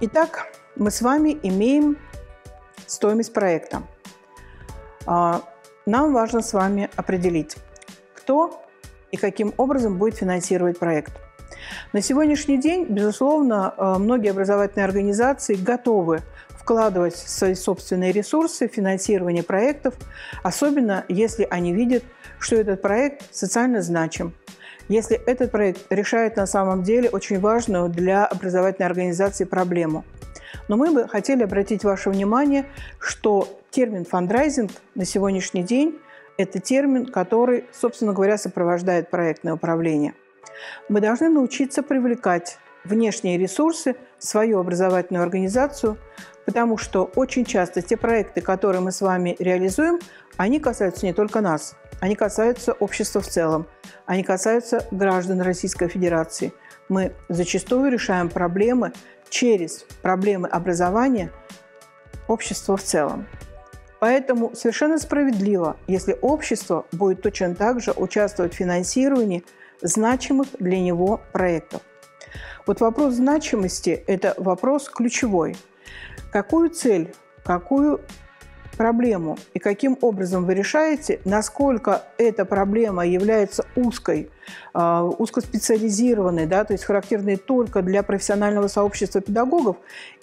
Итак, мы с вами имеем стоимость проекта. Нам важно с вами определить, кто и каким образом будет финансировать проект. На сегодняшний день, безусловно, многие образовательные организации готовы вкладывать свои собственные ресурсы в финансирование проектов, особенно если они видят, что этот проект социально значим, если этот проект решает на самом деле очень важную для образовательной организации проблему. Но мы бы хотели обратить ваше внимание, что термин «фандрайзинг» на сегодняшний день – это термин, который, собственно говоря, сопровождает проектное управление. Мы должны научиться привлекать внешние ресурсы в свою образовательную организацию, потому что очень часто те проекты, которые мы с вами реализуем, они касаются не только нас, они касаются общества в целом, они касаются граждан Российской Федерации. Мы зачастую решаем проблемы через проблемы образования общества в целом. Поэтому совершенно справедливо, если общество будет точно так же участвовать в финансировании значимых для него проектов. Вот вопрос значимости – это вопрос ключевой. Какую цель, какую проблему и каким образом вы решаете, насколько эта проблема является узкой, узкоспециализированной, да, то есть характерной только для профессионального сообщества педагогов,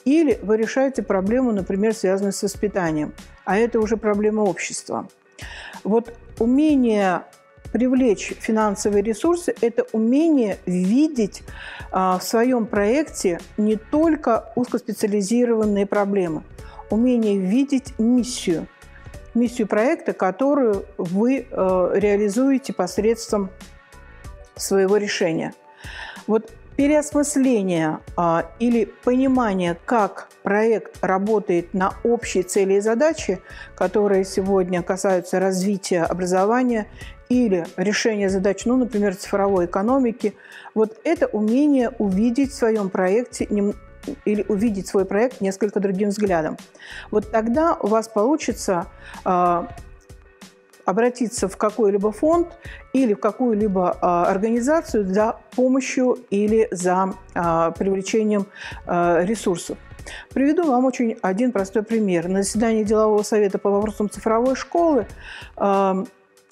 или вы решаете проблему, например, связанную с воспитанием, а это уже проблема общества. Вот умение привлечь финансовые ресурсы – это умение видеть в своем проекте не только узкоспециализированные проблемы, умение видеть миссию, миссию проекта, которую вы реализуете посредством своего решения. Вот переосмысление или понимание, как проект работает на общие цели и задачи, которые сегодня касаются развития образования или решения задач, ну, например, цифровой экономики, вот это умение увидеть в своем проекте или увидеть свой проект несколько другим взглядом. Вот тогда у вас получится обратиться в какой-либо фонд или в какую-либо организацию за помощью или за привлечением ресурсов. Приведу вам один простой пример. На заседании делового совета по вопросам цифровой школы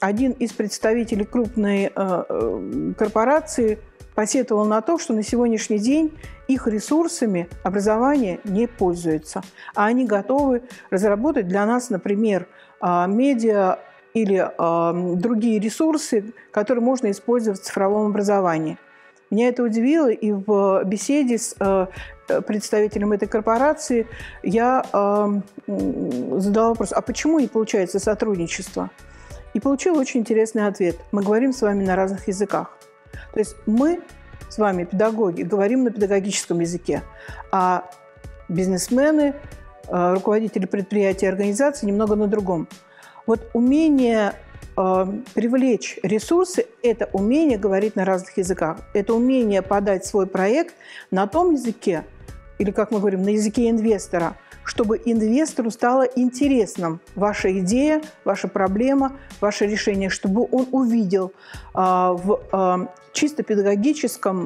один из представителей крупной корпорации посетовал на то, что на сегодняшний день их ресурсами образование не пользуется, а они готовы разработать для нас, например, медиа или другие ресурсы, которые можно использовать в цифровом образовании. Меня это удивило, и в беседе с представителем этой корпорации я задала вопрос, а почему не получается сотрудничество? И получил очень интересный ответ. Мы говорим с вами на разных языках. То есть мы с вами, педагоги, говорим на педагогическом языке, а бизнесмены, руководители предприятий и организаций немного на другом. Вот умение привлечь ресурсы – это умение говорить на разных языках, это умение подать свой проект на том языке, или, как мы говорим, на языке инвестора, чтобы инвестору стало интересным ваша идея, ваша проблема, ваше решение, чтобы он увидел в чисто педагогической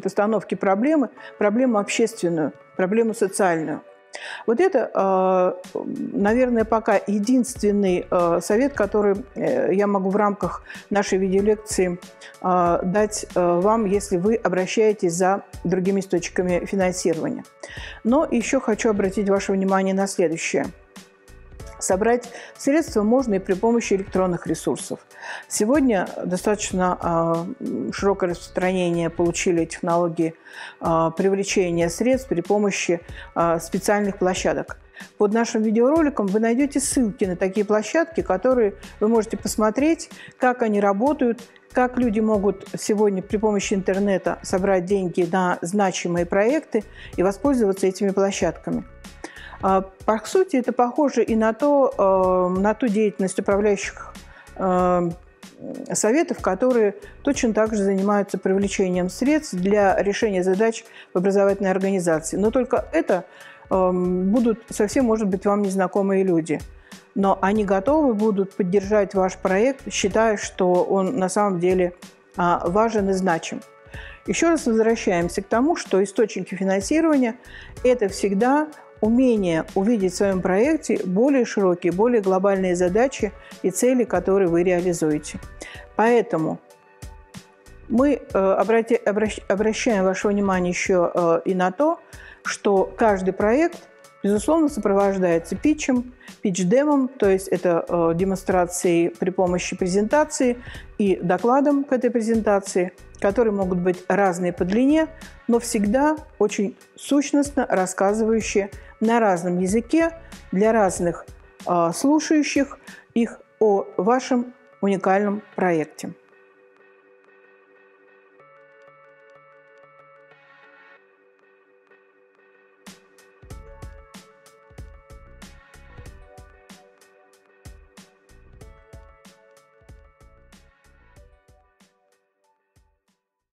постановке проблемы, проблему общественную, проблему социальную. Вот это, наверное, пока единственный совет, который я могу в рамках нашей видеолекции дать вам, если вы обращаетесь за другими источниками финансирования. Но еще хочу обратить ваше внимание на следующее. Собрать средства можно и при помощи электронных ресурсов. Сегодня достаточно широкое распространение получили технологии привлечения средств при помощи специальных площадок. Под нашим видеороликом вы найдете ссылки на такие площадки, которые вы можете посмотреть, как они работают, как люди могут сегодня при помощи интернета собрать деньги на значимые проекты и воспользоваться этими площадками. По сути, это похоже и на ту деятельность управляющих советов, которые точно так же занимаются привлечением средств для решения задач в образовательной организации. Но только это будут совсем, может быть, вам незнакомые люди. Но они готовы будут поддержать ваш проект, считая, что он на самом деле важен и значим. Еще раз возвращаемся к тому, что источники финансирования – это всегда умение увидеть в своем проекте более широкие, более глобальные задачи и цели, которые вы реализуете. Поэтому мы обращаем ваше внимание еще и на то, что каждый проект, безусловно, сопровождается питчем, питч-демом, то есть это демонстрации при помощи презентации и докладом к этой презентации, которые могут быть разные по длине, но всегда очень сущностно рассказывающие на разном языке для разных слушающих их о вашем уникальном проекте.